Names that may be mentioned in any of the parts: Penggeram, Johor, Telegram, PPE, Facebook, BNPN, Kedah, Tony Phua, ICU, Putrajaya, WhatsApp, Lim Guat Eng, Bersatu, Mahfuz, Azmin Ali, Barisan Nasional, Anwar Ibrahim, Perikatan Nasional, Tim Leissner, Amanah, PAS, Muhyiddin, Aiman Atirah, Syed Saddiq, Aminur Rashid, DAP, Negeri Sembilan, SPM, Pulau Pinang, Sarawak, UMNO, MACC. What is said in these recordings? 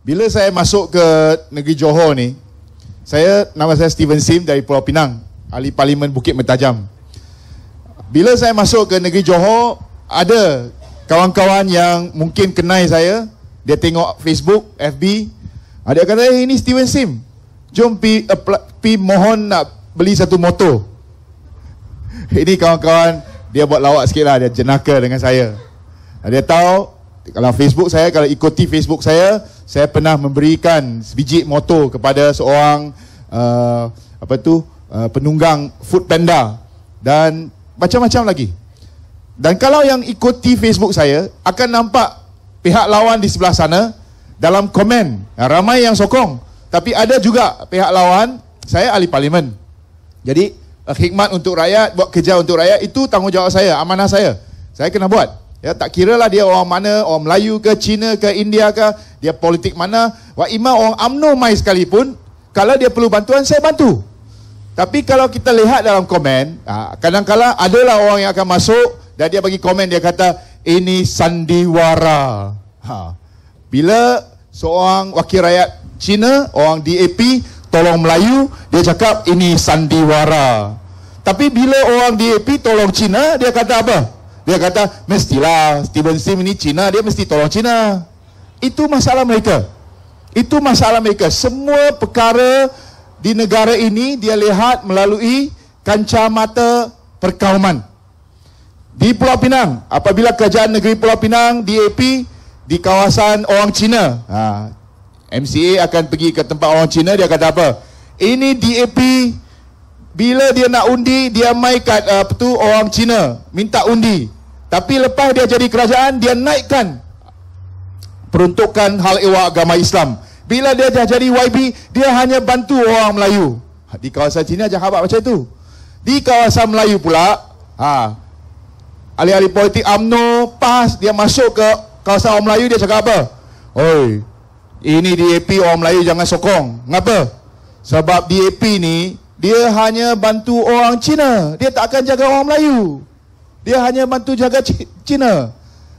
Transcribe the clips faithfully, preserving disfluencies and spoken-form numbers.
Bila saya masuk ke negeri Johor ni, saya, nama saya Steven Sim dari Pulau Pinang, ahli parlimen Bukit Mertajam. Bila saya masuk ke negeri Johor, ada kawan-kawan yang mungkin kenal saya, dia tengok Facebook, F B, dia kata, eh, ini Steven Sim, jom pi, pi mohon nak beli satu motor. Ini kawan-kawan, dia buat lawak sikit lah, dia jenaka dengan saya. Dia tahu kalau Facebook saya, kalau ikuti Facebook saya, saya pernah memberikan sebiji motor kepada seorang uh, apa tu uh, penunggang Food Panda dan macam-macam lagi. Dan kalau yang ikuti Facebook saya akan nampak pihak lawan di sebelah sana dalam komen ramai yang sokong, tapi ada juga pihak lawan. Saya ahli parlimen, jadi uh, khidmat untuk rakyat, buat kerja untuk rakyat itu tanggungjawab saya, amanah saya. Saya kena buat. Ya, tak kira lah dia orang mana, orang Melayu ke, Cina ke, India ke, dia politik mana, wa imam orang UMNO mai sekalipun, kalau dia perlu bantuan, saya bantu. Tapi kalau kita lihat dalam komen, kadang-kadang adalah orang yang akan masuk dan dia bagi komen, dia kata, ini sandiwara. Ha. Bila seorang wakil rakyat Cina, orang D A P, tolong Melayu, dia cakap, ini sandiwara. Tapi bila orang D A P tolong Cina, dia kata apa? Dia kata, mestilah Steven Sim ini Cina, dia mesti tolong Cina. Itu masalah mereka. Itu masalah mereka. Semua perkara di negara ini dia lihat melalui kacamata perkauman. Di Pulau Pinang, apabila kerajaan negeri Pulau Pinang, D A P, di kawasan orang Cina, ha, M C A akan pergi ke tempat orang Cina, dia kata apa? Ini D A P, bila dia nak undi, dia mai kat uh, apa tu, orang Cina minta undi. Tapi lepas dia jadi kerajaan, dia naikkan peruntukan hal ehwal agama Islam. Bila dia dah jadi Y B, dia hanya bantu orang Melayu. Di kawasan Cina jangan habaq macam tu. Di kawasan Melayu pula, ha, ahli-ahli politik UMNO, PAS, dia masuk ke kawasan orang Melayu, dia cakap apa? Oi, ini D A P orang Melayu jangan sokong. Kenapa? Sebab D A P ni dia hanya bantu orang Cina. Dia tak akan jaga orang Melayu. Dia hanya bantu jaga Cina.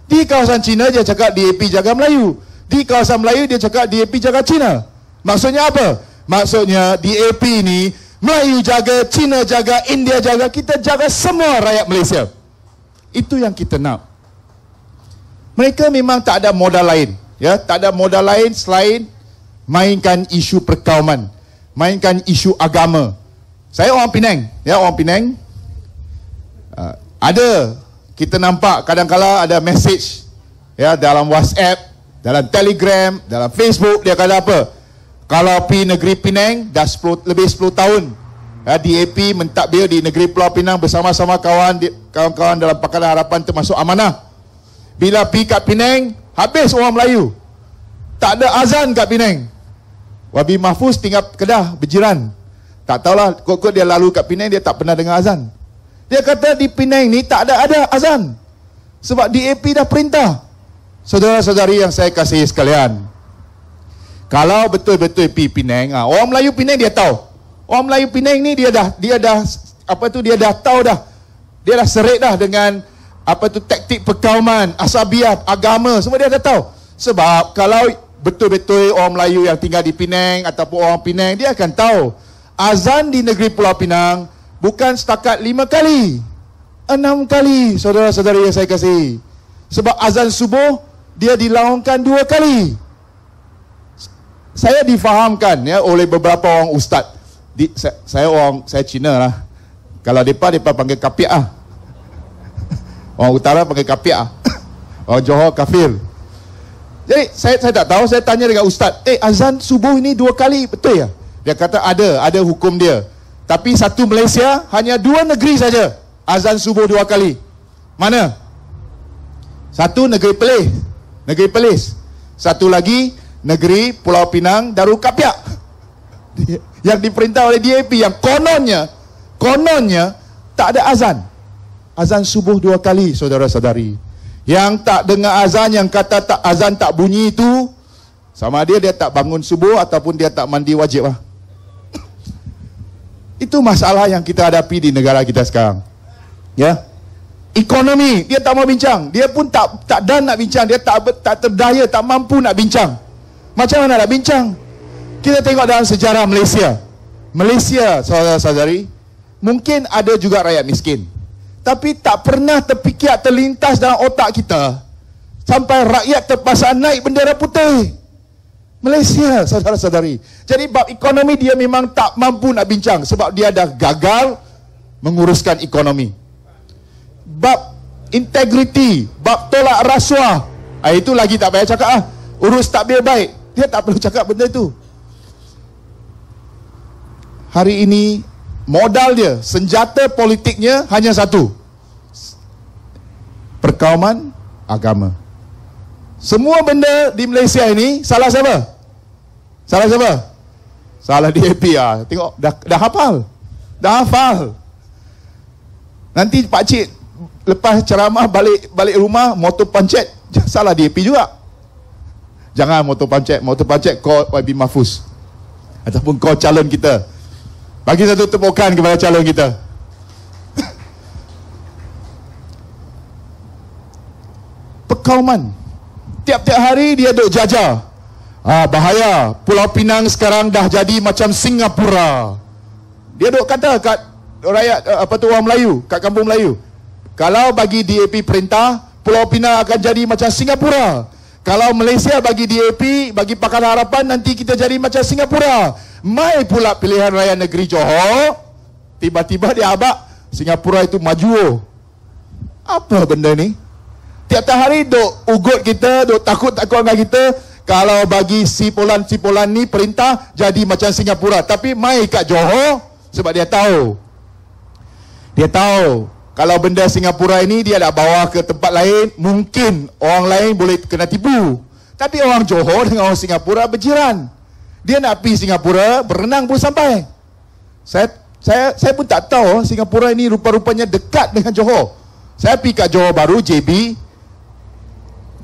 Di kawasan Cina, dia cakap D A P jaga Melayu. Di kawasan Melayu, dia cakap D A P jaga Cina. Maksudnya apa? Maksudnya D A P ni, Melayu jaga, Cina jaga, India jaga. Kita jaga semua rakyat Malaysia. Itu yang kita nak. Mereka memang tak ada modal lain. Ya, tak ada modal lain selain mainkan isu perkauman. Mainkan isu agama. Saya orang Penang, ya, orang Penang. Uh, ada kita nampak kadang-kala ada message, ya, dalam WhatsApp, dalam Telegram, dalam Facebook, dia kata apa? Kalau pi negeri Penang dah sepuluh, lebih sepuluh tahun. Ya, D A P mentadbir di negeri Pulau Pinang bersama-sama kawan kawan-kawan dalam Pakatan Harapan termasuk Amanah. Bila pi kat Penang, habis orang Melayu. Tak ada azan kat Penang. Wabi Mahfuz tinggal Kedah berjiran. Tak tahulah, kot-kot dia lalu kat Penang, dia tak pernah dengar azan. Dia kata di Penang ni tak ada ada azan. Sebab D A P dah perintah. Saudara-saudari yang saya kasihi sekalian, kalau betul-betul pi Penang, ha, orang Melayu Penang dia tahu. Orang Melayu Penang ni dia dah dia dah apa tu dia dah tahu dah. Dia dah serik dah dengan apa tu taktik perkauman, asabiah, agama, semua dia dah tahu. Sebab kalau betul-betul orang Melayu yang tinggal di Penang ataupun orang Penang, dia akan tahu. Azan di negeri Pulau Pinang bukan setakat lima kali, enam kali, saudara-saudari yang saya kasihi. Sebab azan subuh dia dilaungkan dua kali. Saya difahamkan, ya, oleh beberapa orang ustaz. Di, saya, saya orang saya Cina lah. Kalau depa depa panggil kapiak ah. Orang utara panggil kapiak ah. Orang Johor kafir. Jadi saya saya tak tahu, saya tanya dengan ustaz, "Eh, azan subuh ini dua kali, betul ya?" Dia kata ada, ada hukum dia. Tapi satu Malaysia, hanya dua negeri saja azan subuh dua kali. Mana? Satu negeri Perlis, negeri Perlis. Satu lagi negeri Pulau Pinang, Darul Kapiak. Yang diperintah oleh D A P yang kononnya, kononnya tak ada azan. Azan subuh dua kali, saudara-saudari. Yang tak dengar azan, yang kata tak azan tak bunyi itu, sama dia, dia tak bangun subuh ataupun dia tak mandi wajib lah. Itu masalah yang kita hadapi di negara kita sekarang. Ya. Ekonomi, dia tak mau bincang. Dia pun tak tak dan nak bincang, dia tak tak terdaya, tak mampu nak bincang. Macam mana nak bincang? Kita tengok dalam sejarah Malaysia. Malaysia, saudara-saudari, mungkin ada juga rakyat miskin. Tapi tak pernah terfikir, terlintas dalam otak kita sampai rakyat terpaksa naik bendera putih. Malaysia, saudara-saudari. Jadi bab ekonomi dia memang tak mampu nak bincang sebab dia dah gagal menguruskan ekonomi. Bab integriti, bab tolak rasuah, ah, itu lagi tak payah cakap ah. Urus takbir baik, dia tak perlu cakap benda itu. Hari ini modal dia, senjata politiknya hanya satu. Perkauman agama. Semua benda di Malaysia ini salah siapa? Salah siapa? Salah D A P lah. Tengok, dah, dah hafal. Dah hafal. Nanti pakcik lepas ceramah balik balik rumah, motor pancet. Salah D A P juga. Jangan motor pancet. Motor pancet kau Y B Mahfuz. Ataupun kau calon kita. Bagi satu tepukan kepada calon kita. Perkauman. Tiap-tiap hari dia duk jajah. Ah, bahaya. Pulau Pinang sekarang dah jadi macam Singapura. Dia duk kata kat rakyat, apa tu, orang Melayu, kat kampung Melayu. Kalau bagi D A P perintah, Pulau Pinang akan jadi macam Singapura. Kalau Malaysia bagi D A P, bagi Pakatan Harapan, nanti kita jadi macam Singapura. Mai pula pilihan raya negeri Johor, tiba-tiba dia abak Singapura itu maju. Apa benda ni? Tiap-tiap hari duk ugut kita, duk takut-takut dengan kita. Kalau bagi sipolan-sipolan ni perintah, jadi macam Singapura. Tapi mai kat Johor, sebab dia tahu. Dia tahu, kalau benda Singapura ini dia nak bawa ke tempat lain, mungkin orang lain boleh kena tipu. Tapi orang Johor dengan orang Singapura berjiran. Dia nak pergi Singapura, berenang pun sampai. Saya, saya, saya pun tak tahu, Singapura ini rupa-rupanya dekat dengan Johor. Saya pergi kat Johor Baru, J B.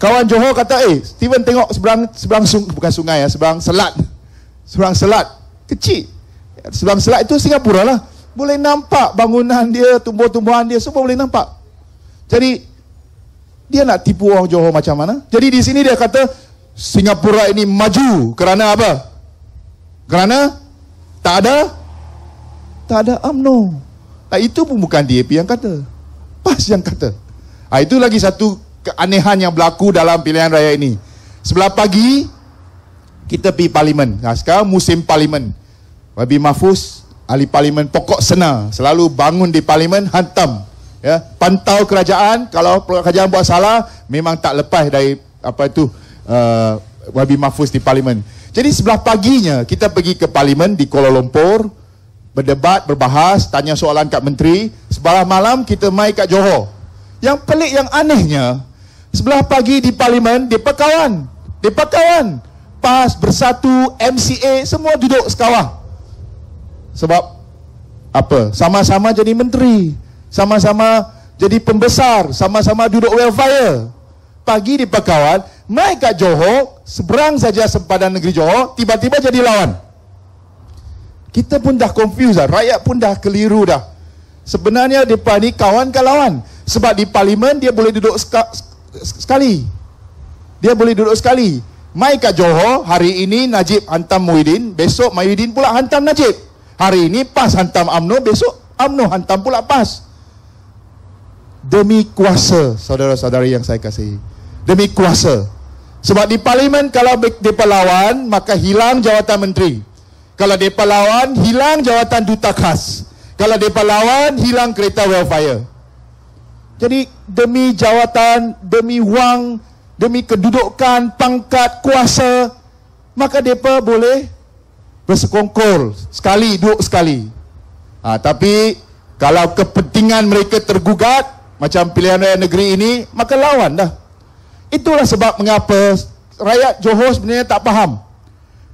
Kawan Johor kata, eh, Steven tengok seberang, seberang sungai, bukan sungai ya, seberang selat. Seberang selat, kecil. Seberang selat itu Singapura lah. Boleh nampak bangunan dia, tumbuh-tumbuhan dia, semua boleh nampak. Jadi, dia nak tipu orang Johor macam mana? Jadi di sini dia kata, Singapura ini maju kerana apa? Kerana tak ada, tak ada U M N O. Nah, itu pun bukan D A P yang kata. P A S yang kata. Nah, itu lagi satu keanehan yang berlaku dalam pilihan raya ini. Sebelah pagi kita pergi parlimen. Nah, sekarang musim parlimen. Wabi Mahfuz, ahli parlimen pokok sena, selalu bangun di parlimen hantam, ya, pantau kerajaan. Kalau kerajaan buat salah, memang tak lepas dari apa itu uh, Wabi Mahfuz di parlimen. Jadi sebelah paginya kita pergi ke parlimen di Kuala Lumpur, berdebat, berbahas, tanya soalan kat menteri. Sebelah malam kita mai kat Johor. Yang pelik, yang anehnya, sebelah pagi di parlimen, mereka kawan. Mereka kawan. P A S, Bersatu, M C A, semua duduk sekawah. Sebab apa? Sama-sama jadi menteri. Sama-sama jadi pembesar. Sama-sama duduk welfare. Pagi di Pekawan, naik kat Johor, seberang saja sempadan negeri Johor, tiba-tiba jadi lawan. Kita pun dah confused dah. Rakyat pun dah keliru dah. Sebenarnya mereka ni kawan ke lawan? Sebab di parlimen dia boleh duduk seka, sekali. Dia boleh duduk sekali. Mai kat Johor, hari ini Najib hantam Muhyiddin, besok Muhyiddin pula hantam Najib. Hari ini P A S hantam U M N O, besok U M N O hantam pula P A S. Demi kuasa, saudara-saudari yang saya kasihi. Demi kuasa. Sebab di parlimen kalau mereka lawan, maka hilang jawatan menteri. Kalau mereka lawan, hilang jawatan duta khas. Kalau mereka lawan, hilang kereta welfare. Jadi demi jawatan, demi wang, demi kedudukan, pangkat, kuasa, maka mereka boleh bersekongkol sekali, duduk sekali. Ha, tapi kalau kepentingan mereka tergugat, macam pilihan raya negeri ini, maka lawan dah. Itulah sebab mengapa rakyat Johor sebenarnya tak faham.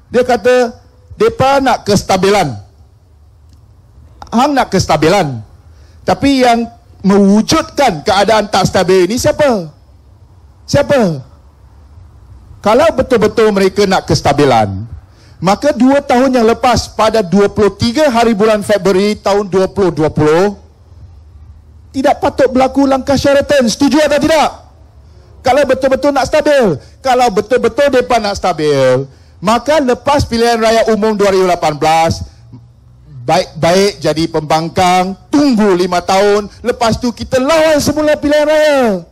Dia kata, mereka nak kestabilan. Hang nak kestabilan. Tapi yang mewujudkan keadaan tak stabil ini siapa? Siapa? Kalau betul-betul mereka nak kestabilan, maka dua tahun yang lepas pada dua puluh tiga hari bulan Februari tahun dua ribu dua puluh, tidak patut berlaku langkah Sheraton. Setuju atau tidak? Kalau betul-betul nak stabil, kalau betul-betul mereka nak stabil, Maka lepas pilihan raya umum dua ribu lapan belas, baik-baik jadi pembangkang, tunggu lima tahun, lepas tu kita lawan semula pilihan raya.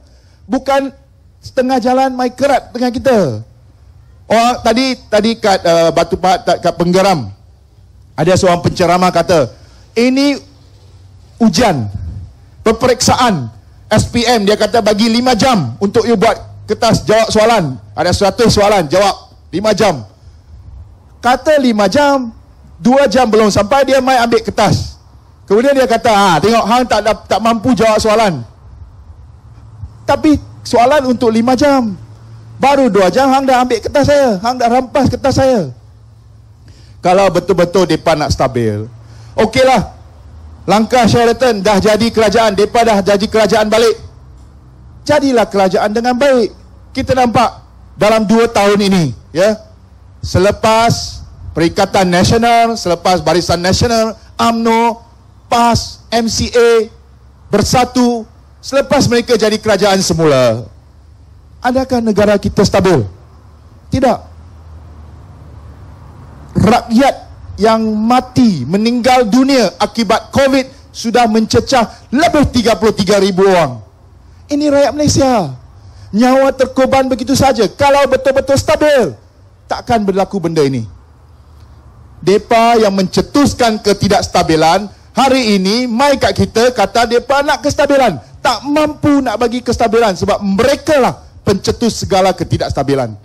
Bukan setengah jalan mai kerat dengan kita. Oh, tadi tadi kat uh, Batu Pahat, kat Penggeram, ada seorang penceramah kata, ini ujian, peperiksaan S P M, dia kata bagi lima jam untuk you buat kertas jawab soalan. Ada seratus soalan, jawab lima jam. Kata lima jam, dua jam belum sampai, dia mai ambil kertas. Kemudian dia kata, ah, tengok hang tak tak mampu jawab soalan. Tapi soalan untuk lima jam. Baru dua jam hang dah ambil kertas saya. Hang dah rampas kertas saya. Kalau betul-betul depa nak stabil. Okeylah. Langkah Sheraton dah jadi kerajaan, depa dah jadi kerajaan balik. Jadilah kerajaan dengan baik. Kita nampak dalam dua tahun ini, ya. Selepas Perikatan Nasional, selepas Barisan Nasional, U M N O, P A S, M C A, bersatu, selepas mereka jadi kerajaan semula. Adakah negara kita stabil? Tidak. Rakyat yang mati, meninggal dunia akibat COVID sudah mencecah lebih tiga puluh tiga ribu orang. Ini rakyat Malaysia. Nyawa terkorban begitu saja. Kalau betul-betul stabil, takkan berlaku benda ini. Depa yang mencetuskan ketidakstabilan hari ini mai kat kita kata depa nak kestabilan, tak mampu nak bagi kestabilan sebab mereka lah pencetus segala ketidakstabilan.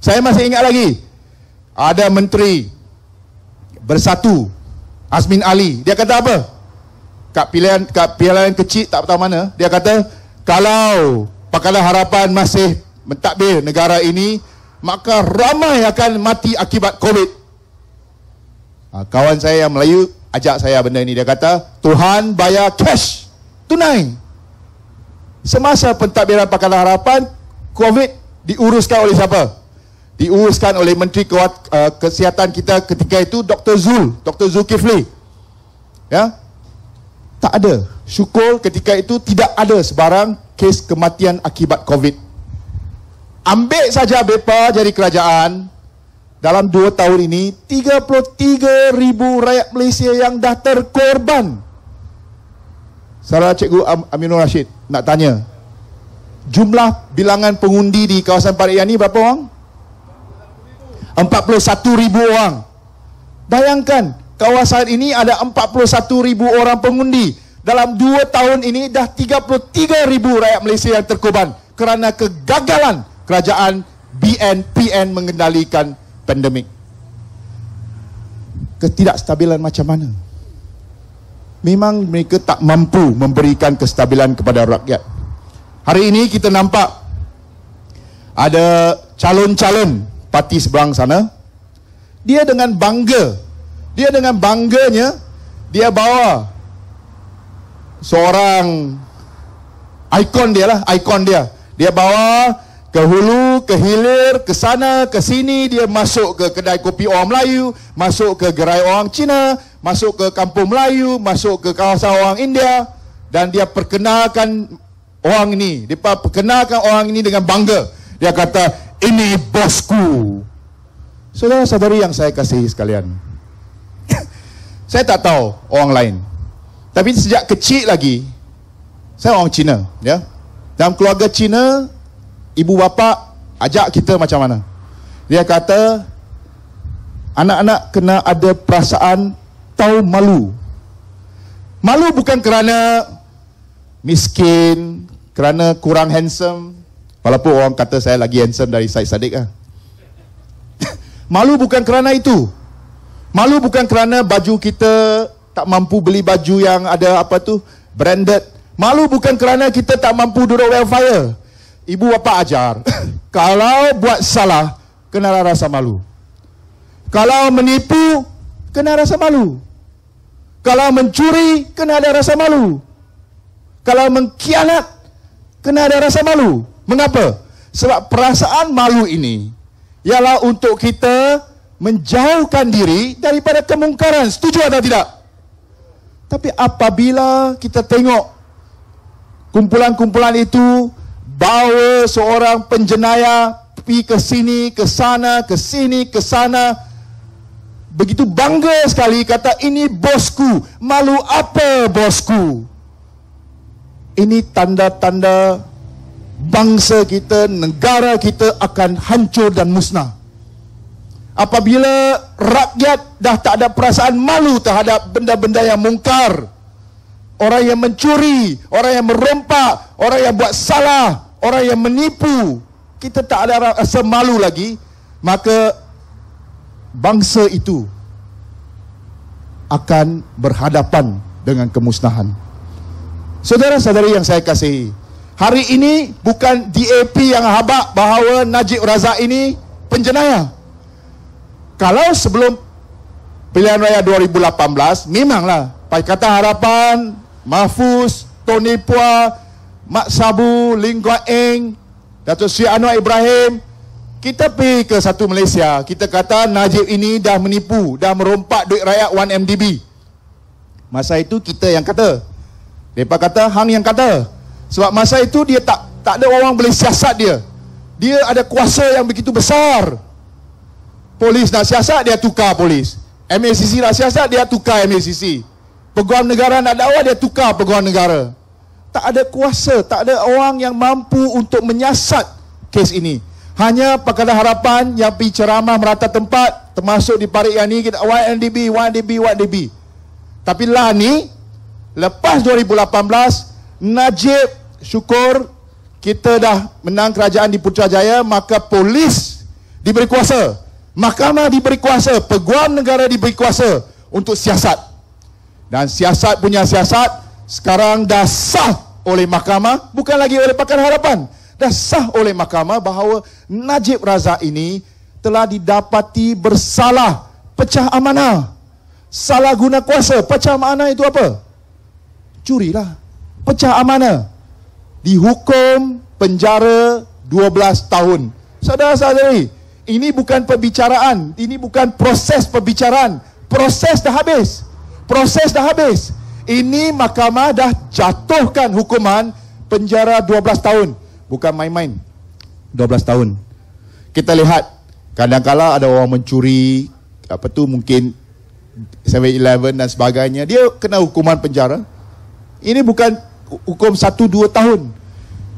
Saya masih ingat lagi ada menteri bersatu Azmin Ali, dia kata apa? Kat pilihan kat pilihan kecil tak tahu mana, dia kata kalau Pakatan Harapan masih mentadbir negara ini maka ramai akan mati akibat COVID. Kawan saya yang Melayu ajak saya benda ini. Dia kata, Tuhan bayar cash, tunai. Semasa pentadbiran Pakatan Harapan, COVID diuruskan oleh siapa? Diuruskan oleh Menteri Kesihatan kita ketika itu, Doktor Zul, Doktor Zulkifli. Ya? Tak ada. Syukur ketika itu tidak ada sebarang kes kematian akibat COVID. Ambil saja bepa jadi kerajaan. Dalam dua tahun ini, tiga puluh tiga ribu rakyat Malaysia yang dah terkorban. Saudara Cikgu Am Aminur Rashid nak tanya, jumlah bilangan pengundi di kawasan Parit Yani berapa orang? empat puluh satu ribu orang. Bayangkan, kawasan ini ada empat puluh satu ribu orang pengundi. Dalam dua tahun ini, dah tiga puluh tiga ribu rakyat Malaysia yang terkorban kerana kegagalan kerajaan B N P N mengendalikan pandemik. Ketidakstabilan macam mana? Memang mereka tak mampu memberikan kestabilan kepada rakyat. Hari ini kita nampak ada calon-calon parti seberang sana, dia dengan bangga, dia dengan bangganya dia bawa seorang ikon dia lah, ikon dia dia bawa ke hulu, ke hilir, ke sana, ke sini. Dia masuk ke kedai kopi orang Melayu, masuk ke gerai orang Cina, masuk ke kampung Melayu, masuk ke kawasan orang India. Dan dia perkenalkan orang ini. Dia perkenalkan orang ini dengan bangga. Dia kata, ini bosku. Saudara-saudari yang saya kasihi sekalian, saya tak tahu orang lain, tapi sejak kecil lagi, saya orang Cina, ya. Dalam keluarga Cina, ibu bapa ajak kita macam mana? Dia kata, anak-anak kena ada perasaan tahu malu. Malu bukan kerana miskin, kerana kurang handsome. Walaupun orang kata saya lagi handsome dari Syed Saddiq lah. Malu bukan kerana itu. Malu bukan kerana baju kita tak mampu beli baju yang ada apa tu, branded. Malu bukan kerana kita tak mampu duduk welfare. Ibu bapa ajar, kalau buat salah, kena rasa malu. Kalau menipu, kena rasa malu. Kalau mencuri, kena ada rasa malu. Kalau mengkhianat, kena ada rasa malu. Mengapa? Sebab perasaan malu ini ialah untuk kita menjauhkan diri daripada kemungkaran. Setuju atau tidak? Tapi apabila kita tengok kumpulan-kumpulan itu bawa seorang penjenayah, pergi ke sini, ke sana, ke sini, ke sana. Begitu bangga sekali kata ini bosku. Malu apa bosku? Ini tanda-tanda bangsa kita, negara kita akan hancur dan musnah. Apabila rakyat dah tak ada perasaan malu terhadap benda-benda yang mungkar, orang yang mencuri, orang yang merompak, orang yang buat salah, orang yang menipu, kita tak ada rasa malu lagi, maka bangsa itu akan berhadapan dengan kemusnahan. Saudara-saudari yang saya kasihi, hari ini bukan D A P yang habak bahawa Najib Razak ini penjenayah. Kalau sebelum pilihan raya dua ribu lapan belas, memanglah Pakatan Harapan, Mahfuz, Tony Phua, Mak Sabu, Lim Guat Eng, Datuk Seri Anwar Ibrahim, kita pergi ke Satu Malaysia, kita kata Najib ini dah menipu, dah merompak duit rakyat satu M D B. Masa itu kita yang kata. Mereka kata, hang yang kata. Sebab masa itu dia tak tak ada orang boleh siasat dia. Dia ada kuasa yang begitu besar. Polis nak siasat, dia tukar polis. M A C C nak siasat, dia tukar M A C C. Peguam negara nak dakwa, dia tukar peguam negara. Tak ada kuasa, tak ada orang yang mampu untuk menyiasat kes ini. Hanya Pakatan Harapan yang pergi ceramah merata tempat, termasuk di parit yang ni, kita one M D B, one M D B, one M D B. Tapi lah ni, lepas dua ribu lapan belas, Najib syukur kita dah menang kerajaan di Putrajaya, maka polis diberi kuasa. Mahkamah diberi kuasa, peguam negara diberi kuasa untuk siasat. Dan siasat punya siasat sekarang dah sah oleh mahkamah, bukan lagi oleh Pakatan Harapan. Dah sah oleh mahkamah bahawa Najib Razak ini telah didapati bersalah pecah amanah. Salah guna kuasa. Pecah amanah itu apa? Curilah. Pecah amanah. Dihukum penjara dua belas tahun. Saudara-saudari, ini bukan perbicaraan, ini bukan proses perbicaraan. Proses dah habis. Proses dah habis. Ini mahkamah dah jatuhkan hukuman penjara dua belas tahun. Bukan main-main. dua belas tahun. Kita lihat, kadang-kadang ada orang mencuri, apa tu mungkin seven eleven dan sebagainya, dia kena hukuman penjara. Ini bukan hukum satu dua tahun.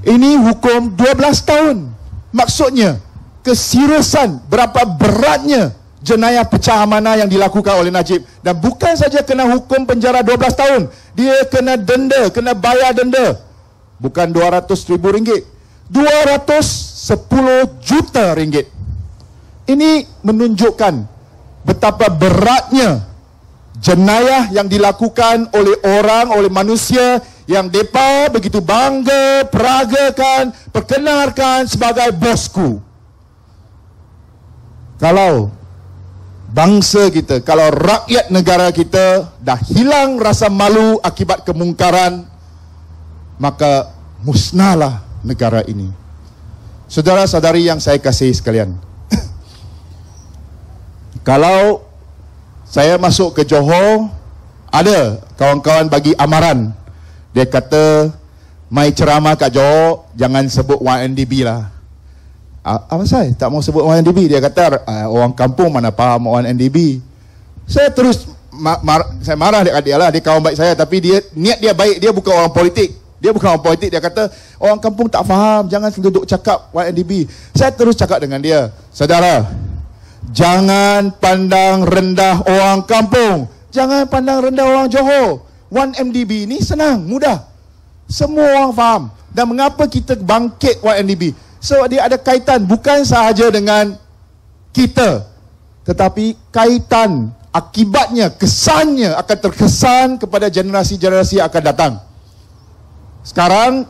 Ini hukum dua belas tahun. Maksudnya keseriusan berapa beratnya jenayah pecah amanah yang dilakukan oleh Najib. Dan bukan saja kena hukum penjara dua belas tahun, dia kena denda, kena bayar denda. Bukan dua ratus ribu ringgit, dua ratus sepuluh juta ringgit. Ini menunjukkan betapa beratnya jenayah yang dilakukan oleh orang, oleh manusia yang mereka begitu bangga, peragakan, perkenalkan sebagai bosku. Kalau bangsa kita, kalau rakyat negara kita dah hilang rasa malu akibat kemungkaran, maka musnahlah negara ini. Saudara-saudari yang saya kasihi sekalian, kalau saya masuk ke Johor, ada kawan-kawan bagi amaran. Dia kata, mai ceramah kat Johor, jangan sebut one M D B lah. Apa saya? Tak mau sebut one M D B. Dia kata, orang kampung mana faham one M D B. Saya terus, mar, mar, saya marah dekat dia lah. Dia kawan baik saya, tapi dia niat dia baik. Dia bukan orang politik. Dia bukan orang politik. Dia kata, orang kampung tak faham. Jangan duduk cakap one M D B. Saya terus cakap dengan dia, saudara, jangan pandang rendah orang kampung. Jangan pandang rendah orang Johor. one M D B ni senang, mudah. Semua orang faham. Dan mengapa kita bangkit one M D B? So, dia ada kaitan bukan sahaja dengan kita, tetapi kaitan akibatnya, kesannya akan terkesan kepada generasi-generasi yang akan datang. Sekarang,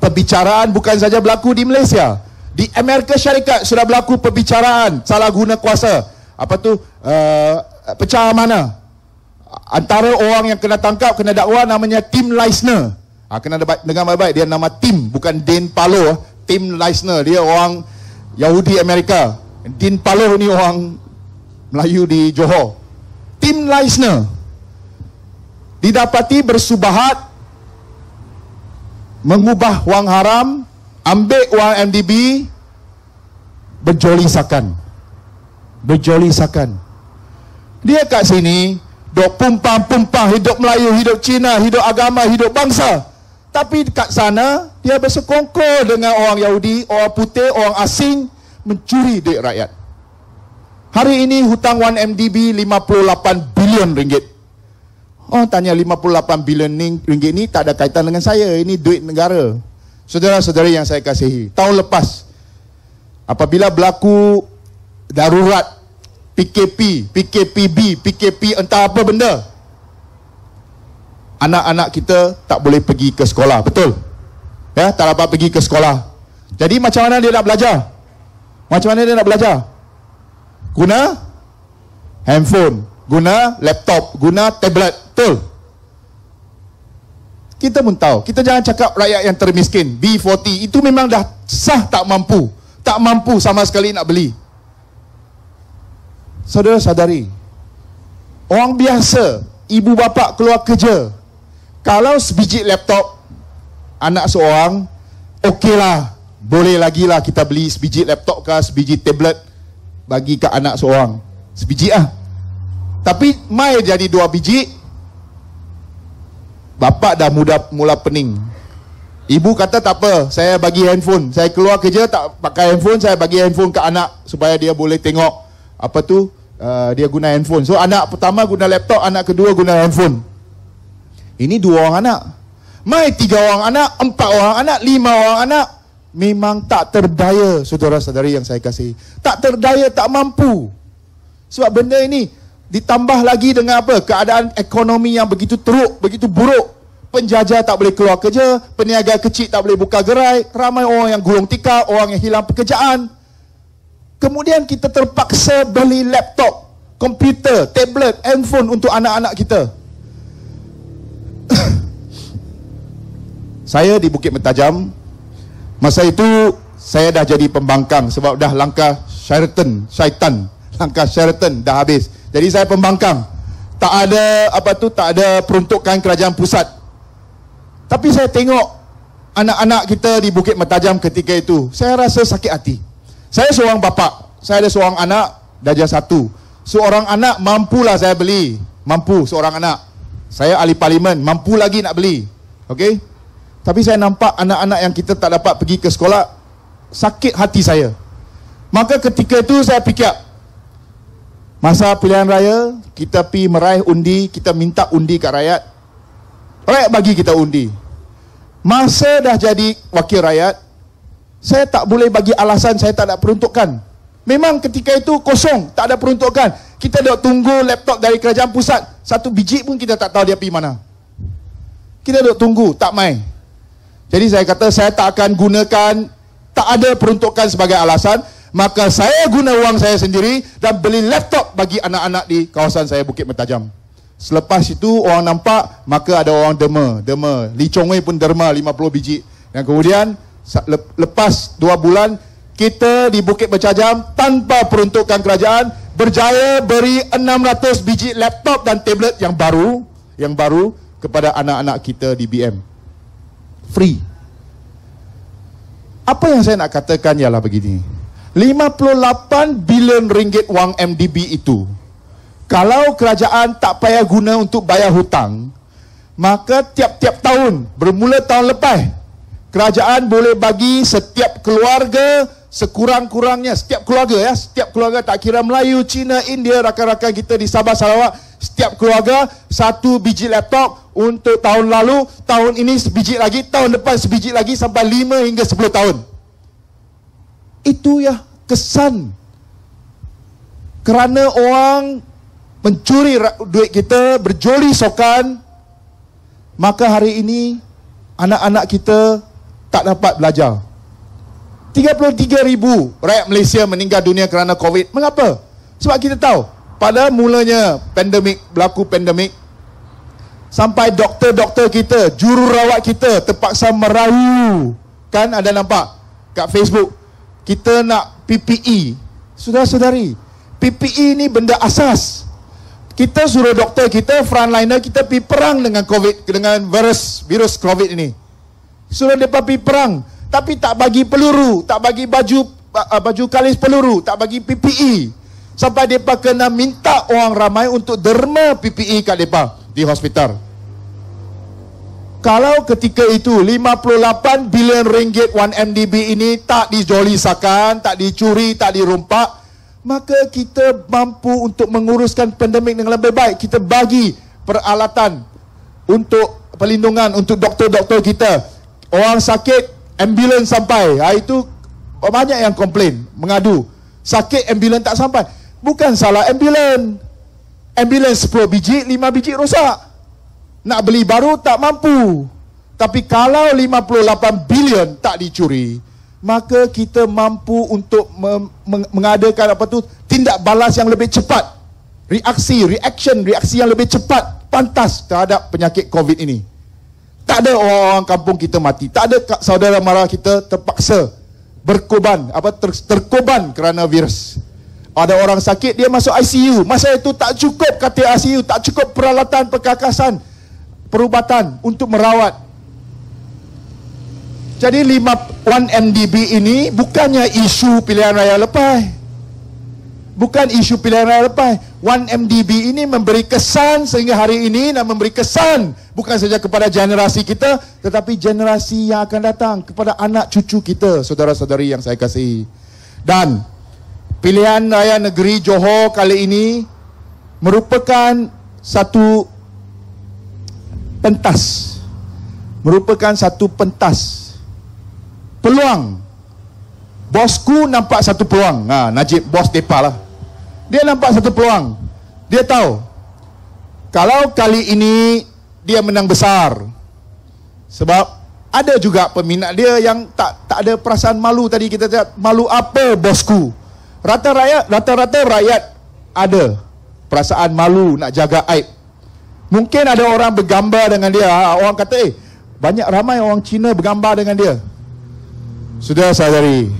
perbicaraan bukan saja berlaku di Malaysia. Di Amerika Syarikat sudah berlaku perbicaraan salah guna kuasa. Apa tu? Uh, pecah amanah. Antara orang yang kena tangkap, kena dakwa namanya Tim Leissner. Ha, kena dengar baik-baik. Dia nama Tim, bukan Din Paloh. Tim Leissner, dia orang Yahudi Amerika. Din Paloh ni orang Melayu di Johor. Tim Leissner didapati bersubahat mengubah wang haram, ambil wang M D B, Berjolisakan. Berjolisakan. Dia kat sini, dok pumpah-pumpah, hidup Melayu, hidup Cina, hidup agama, hidup bangsa. Tapi kat sana, dia bersekongkol dengan orang Yahudi, orang putih, orang asing, mencuri duit rakyat. Hari ini hutang satu M D B lima puluh lapan bilion ringgit. Oh, tanya lima puluh lapan bilion ringgit ni tak ada kaitan dengan saya. Ini duit negara. Saudara-saudara yang saya kasihi, tahun lepas apabila berlaku darurat P K P, P K P B, P K P entah apa benda, anak-anak kita tak boleh pergi ke sekolah, betul? Ya, tak dapat pergi ke sekolah. Jadi macam mana dia nak belajar? Macam mana dia nak belajar? Guna handphone, guna laptop, guna tablet, betul? Kita pun tahu. Kita jangan cakap rakyat yang termiskin. B empat puluh itu memang dah sah tak mampu. Tak mampu sama sekali nak beli. Saudara-saudari, orang biasa, ibu bapa keluar kerja, kalau sebiji laptop anak seorang, okeylah, boleh lagi lah kita beli sebiji laptop ke, sebiji tablet bagi ke anak seorang. Sebiji lah. Tapi mai jadi dua biji, bapak dah muda, mula pening. Ibu kata tak apa, saya bagi handphone. Saya keluar kerja tak pakai handphone, saya bagi handphone ke anak supaya dia boleh tengok apa tu, uh, dia guna handphone. So anak pertama guna laptop, anak kedua guna handphone. Ini dua orang anak. Mai tiga orang anak, empat orang anak, lima orang anak. Memang tak terdaya, saudara-saudari yang saya kasihi. Tak terdaya, tak mampu. Sebab benda ini ditambah lagi dengan apa? Keadaan ekonomi yang begitu teruk, begitu buruk. Penjajah tak boleh keluar kerja, peniaga kecil tak boleh buka gerai, ramai orang yang gulung tikar, orang yang hilang pekerjaan. Kemudian kita terpaksa beli laptop, komputer, tablet, handphone untuk anak-anak kita. Saya di Bukit Mertajam, masa itu saya dah jadi pembangkang sebab dah langkah Sheraton, syaitan. Langkah Sheraton dah habis. Jadi saya pembangkang. Tak ada apa tu, tak ada peruntukan kerajaan pusat. Tapi saya tengok anak-anak kita di Bukit Mertajam ketika itu, saya rasa sakit hati. Saya seorang bapa, saya ada seorang anak darjah satu. Seorang anak mampulah saya beli, mampu seorang anak. Saya ahli parlimen, mampu lagi nak beli. Okey? Tapi saya nampak anak-anak yang kita tak dapat pergi ke sekolah, sakit hati saya. Maka ketika itu saya fikir, masa pilihan raya, kita pi meraih undi, kita minta undi kat rakyat. Rakyat bagi kita undi. Masa dah jadi wakil rakyat, saya tak boleh bagi alasan saya tak ada peruntukan. Memang ketika itu kosong, tak ada peruntukan. Kita dah tunggu laptop dari kerajaan pusat, satu biji pun kita tak tahu dia pi mana. Kita dah tunggu, tak main. Jadi saya kata saya tak akan gunakan, tak ada peruntukan sebagai alasan. Maka saya guna wang saya sendiri dan beli laptop bagi anak-anak di kawasan saya Bukit Mertajam. Selepas itu orang nampak, maka ada orang derma, derma. Li Chongwei pun derma lima puluh biji. Dan kemudian lepas dua bulan kita di Bukit Mertajam tanpa peruntukan kerajaan berjaya beri enam ratus biji laptop dan tablet yang baru, yang baru kepada anak-anak kita di B M. Free. Apa yang saya nak katakan ialah begini. lima puluh lapan bilion ringgit wang M D B itu, kalau kerajaan tak payah guna untuk bayar hutang, maka tiap-tiap tahun, bermula tahun lepas, kerajaan boleh bagi setiap keluarga sekurang-kurangnya, setiap keluarga ya, setiap keluarga tak kira Melayu, Cina, India, rakan-rakan kita di Sabah, Sarawak, setiap keluarga satu biji laptop untuk tahun lalu, tahun ini sebiji lagi, tahun depan sebiji lagi sampai lima hingga sepuluh tahun. Itu ya kesan. Kerana orang mencuri duit kita, berjoli sokan, maka hari ini anak-anak kita tak dapat belajar. tiga puluh tiga ribu rakyat Malaysia meninggal dunia kerana COVID. Mengapa? Sebab kita tahu pada mulanya pandemik, berlaku pandemik, sampai doktor-doktor kita, jururawat kita terpaksa merayu. Kan ada nampak kat Facebook, kita nak P P E. Saudara-saudari, P P E ni benda asas. Kita suruh doktor kita, frontliner kita pergi perang dengan COVID, dengan virus virus COVID ini. Suruh mereka pergi perang, tapi tak bagi peluru, tak bagi baju baju kalis peluru, tak bagi P P E. Sampai mereka kena minta orang ramai untuk derma P P E kat mereka di hospital. Kalau ketika itu lima puluh lapan bilion ringgit satu M D B ini tak dijolisakan, tak dicuri, tak dirompak, maka kita mampu untuk menguruskan pandemik dengan lebih baik. Kita bagi peralatan untuk perlindungan untuk doktor-doktor kita. Orang sakit, ambulans sampai. Ha, itu banyak yang komplain, mengadu. Sakit ambulans tak sampai. Bukan salah ambulans. Ambulans sepuluh biji, lima biji rosak. Nak beli baru tak mampu. Tapi kalau lima puluh lapan bilion tak dicuri, maka kita mampu untuk mengadakan apa tu tindak balas yang lebih cepat, reaksi, reaction, reaksi yang lebih cepat, pantas terhadap penyakit COVID ini. Tak ada orang-orang kampung kita mati, tak ada saudara mara kita terpaksa berkorban, apa ter, terkorban kerana virus. Ada orang sakit dia masuk I C U, masa itu tak cukup katil I C U, tak cukup peralatan, perkakasan, perubatan untuk merawat. Jadi satu M D B ini bukannya isu pilihan raya lepas. Bukan isu pilihan raya lepas. satu M D B ini memberi kesan sehingga hari ini dan memberi kesan bukan saja kepada generasi kita, tetapi generasi yang akan datang, kepada anak cucu kita, saudara-saudari yang saya kasihi. Dan pilihan raya negeri Johor kali ini merupakan satu pentas. Merupakan satu pentas. Peluang. Bosku nampak satu peluang. Ha, Najib, bos Depa lah. Dia nampak satu peluang. Dia tahu kalau kali ini dia menang besar. Sebab ada juga peminat dia yang tak tak ada perasaan malu tadi kita cakap. Malu apa bosku? Rata rakyat, rata-rata rakyat ada perasaan malu nak jaga aib. Mungkin ada orang bergambar dengan dia. Ha, orang kata, eh, banyak ramai orang Cina bergambar dengan dia. Sudah sadari.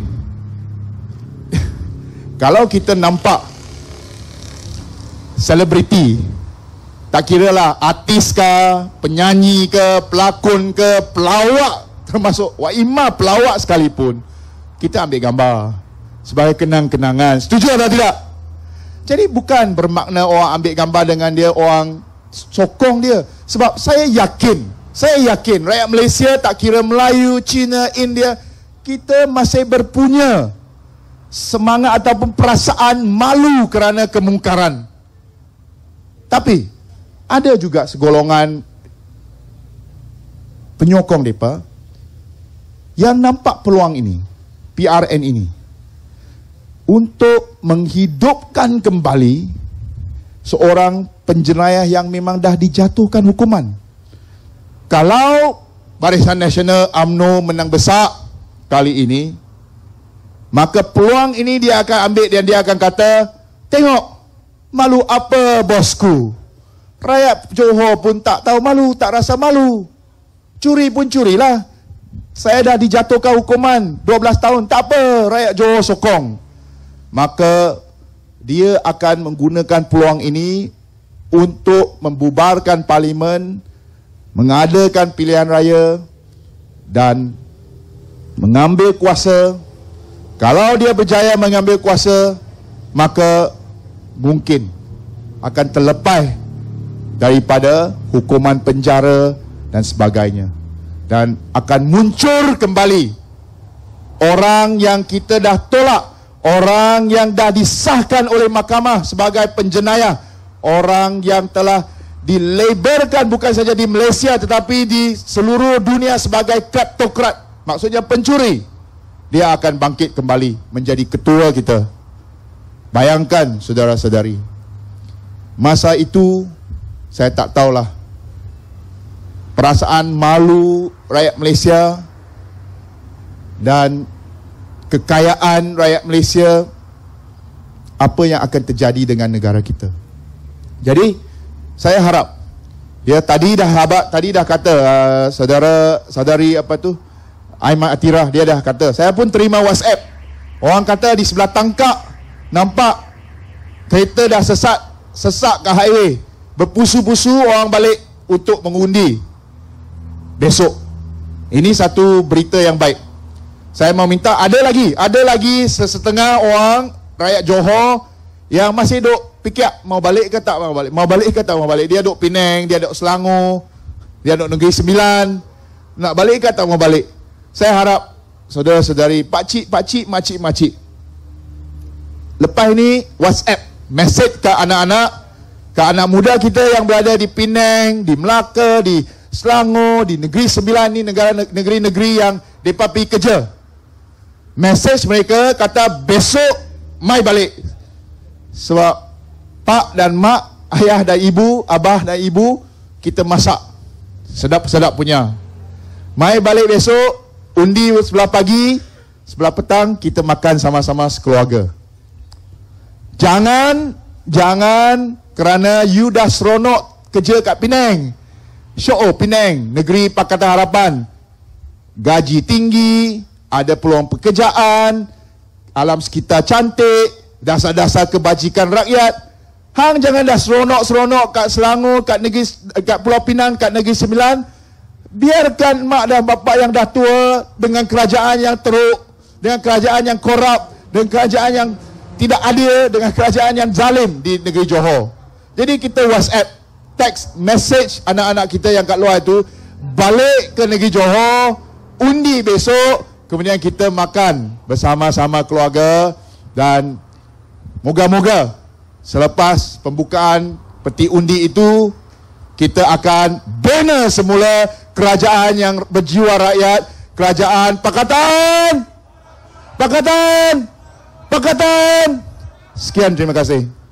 Kalau kita nampak selebriti, tak kiralah artis ke, penyanyi ke, pelakon ke, pelawak, termasuk waima pelawak sekalipun, kita ambil gambar sebagai kenang-kenangan. Setuju atau tidak? Jadi bukan bermakna orang ambil gambar dengan dia, orang sokong dia. Sebab saya yakin, saya yakin rakyat Malaysia, tak kira Melayu, Cina, India, kita masih berpunya semangat ataupun perasaan malu kerana kemungkaran. Tapi ada juga segolongan penyokong mereka yang nampak peluang ini, P R N ini, untuk menghidupkan kembali seorang penjenayah yang memang dah dijatuhkan hukuman. Kalau Barisan Nasional U M N O menang besar kali ini, maka peluang ini dia akan ambil dan dia akan kata, tengok, malu apa bosku? Rakyat Johor pun tak tahu malu, tak rasa malu. Curi pun curilah. Saya dah dijatuhkan hukuman dua belas tahun, tak apa, rakyat Johor sokong. Maka dia akan menggunakan peluang ini untuk membubarkan parlimen, mengadakan pilihan raya dan mengambil kuasa. Kalau dia berjaya mengambil kuasa, maka mungkin akan terlepas daripada hukuman penjara dan sebagainya. Dan akan muncul kembali orang yang kita dah tolak, orang yang dah disahkan oleh mahkamah sebagai penjenayah, orang yang telah dilebarkan bukan saja di Malaysia tetapi di seluruh dunia sebagai kleptokrat. Maksudnya pencuri. Dia akan bangkit kembali menjadi ketua kita. Bayangkan saudara-saudari, masa itu saya tak tahulah perasaan malu rakyat Malaysia dan kekayaan rakyat Malaysia, apa yang akan terjadi dengan negara kita. Jadi saya harap, ya, tadi dah habaq, tadi dah kata uh, saudara-saudari apa tu Aiman Atirah, dia dah kata. Saya pun terima WhatsApp. Orang kata di sebelah tangkap, nampak kereta dah sesat, sesak ke highway. Berpusu-pusu orang balik untuk mengundi besok. Ini satu berita yang baik. Saya mau minta, ada lagi, ada lagi sesetengah orang rakyat Johor yang masih duk pikir mau balik ke tak mau balik, mau balik ke tak mau balik. Dia duk Penang, dia duk Selangor, dia duk Negeri Sembilan. Nak balik ke tak mau balik? Saya harap saudara-saudari, pakcik, pakcik, makcik, makcik. Lepas ini WhatsApp, message ke anak-anak, ke anak muda kita yang berada di Penang, di Melaka, di Selangor, di Negeri Sembilan ni, negara negeri-negeri yang depa pergi kerja. Mesej mereka kata besok mai balik. Sebab pak dan mak, ayah dan ibu, abah dan ibu kita masak sedap-sedap punya. Mai balik besok, undi sebelah pagi, sebelah petang kita makan sama-sama sekeluarga. Jangan jangan kerana you dah seronok kerja kat Penang. Johor, Penang, negeri Pakatan Harapan. Gaji tinggi, ada peluang pekerjaan, alam sekitar cantik, dasar-dasar kebajikan rakyat. Hang jangan dah seronok-seronok kat Selangor, kat negeri, kat Pulau Pinang, kat Negeri Sembilan. Biarkan mak dan bapak yang dah tua dengan kerajaan yang teruk, dengan kerajaan yang korup, dengan kerajaan yang tidak adil, dengan kerajaan yang zalim di negeri Johor. Jadi kita WhatsApp, text message anak-anak kita yang kat luar itu, balik ke negeri Johor, undi besok, kemudian kita makan bersama-sama keluarga. Dan moga-moga selepas pembukaan peti undi itu, kita akan bina semula kerajaan yang berjiwa rakyat, kerajaan Pakatan Pakatan Pakatan. Sekian, terima kasih.